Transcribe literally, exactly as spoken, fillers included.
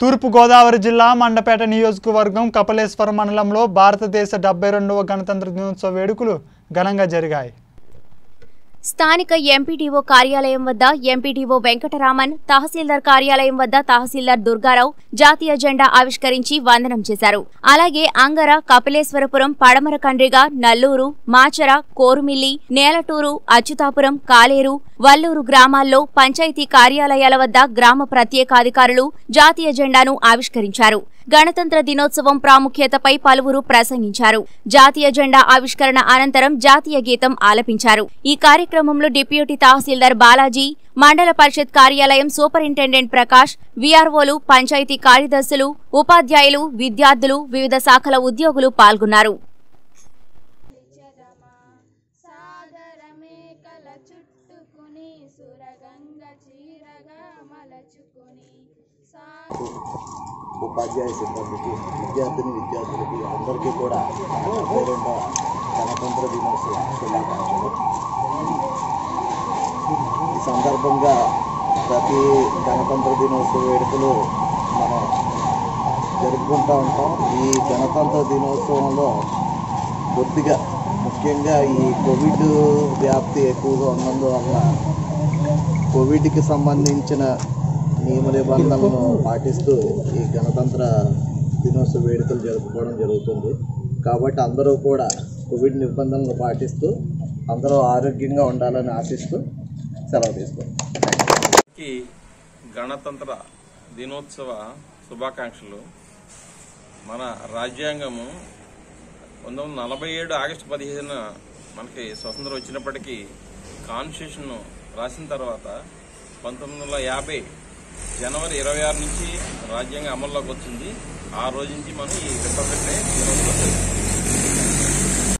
తూర్పుగోదావరి జిల్లా మండపేట నియోజకవర్గం కపలేశ్వరం మండలంలో భారతదేశ డెబ్బై రెండవ గణతంత్ర దినోత్సవ వేడుకలు ఘనంగా జరిగాయి। స్థానిక ఎంపీడీఓ కార్యాలయం వద్ద ఎంపీడీఓ వెంకటరామన్, తహసీల్దార్ కార్యాలయం వద్ద తహసీల్దార్ దుర్గారావు జాతీయ జెండా ఆవిష్కరించి వందనం చేశారు। అలాగే అంగర, కపిలేశ్వరపురం, పడమర కండ్రిగా, నల్లూరు, మాచర, కోరుమిల్లి, నేలటూరు, అచ్యుతాపురం, కాలేరు, వల్లూరు గ్రామాల్లో పంచాయతీ కార్యాలయాల వద్ద గ్రామ ప్రత్యేకాధికారులు జాతీయ జెండాను ఆవిష్కరించారు। గణతంత్ర దినోత్సవం ప్రాముఖ్యతపై పలువురు ప్రసంగించారు। జాతీయ జెండా ఆవిష్కరణ అనంతరం జాతీయ గీతం ఆలపించారు। ఈ కార్యక్రమంలో డిప్యూటీ తహసీల్దార్ బాలాజీ, మండల పరిషత్ కార్యాలయం సూపరింటెండెంట్ ప్రకాష్, వీఆర్ఓలు, పంచాయతీ కార్యదర్శులు, ఉపాధ్యాయులు, విద్యార్థులు, వివిధ శాఖల ఉద్యోగులు పాల్గొన్నారు। ఉపాధ్యాయ సిబ్బందికి, విద్యార్థిని విద్యార్థులకి అందరికీ కూడా గణతంత్ర దినోత్సవ శుభాకాంక్షలు। ఈ సందర్భంగా ప్రతి గణతంత్ర దినోత్సవ వేడుకలు మనం జరుపుకుంటూ ఉంటాం। ఈ గణతంత్ర దినోత్సవంలో కొద్దిగా ముఖ్యంగా ఈ కోవిడ్ వ్యాప్తి ఎక్కువగా ఉన్నందువల్ల కోవిడ్కి సంబంధించిన నియమ నిబంధనలను పాటిస్తూ ఈ గణతంత్ర దినోత్సవ వేడుకలు జరుపుకోవడం జరుగుతుంది। కాబట్టి అందరూ కూడా కోవిడ్ నిబంధనలను పాటిస్తూ అందరూ ఆరోగ్యంగా ఉండాలని ఆశిస్తూ సెలవు తీసుకుంటారు। గణతంత్ర దినోత్సవ శుభాకాంక్షలు। మన రాజ్యాంగము పంతొమ్మిది వందల నలభై ఏడు ఆగస్టు పదిహేనున మనకి స్వతంత్రం వచ్చినప్పటికీ కాన్స్టిట్యూషన్ రాసిన తర్వాత పంతొమ్మిది వందల యాభై జనవరి ఇరవై ఆరు నుంచి రాజ్యాంగం అమల్లోకి వచ్చింది। ఆ రోజు నుంచి మనం ఈ రిపబ్లిక్ డే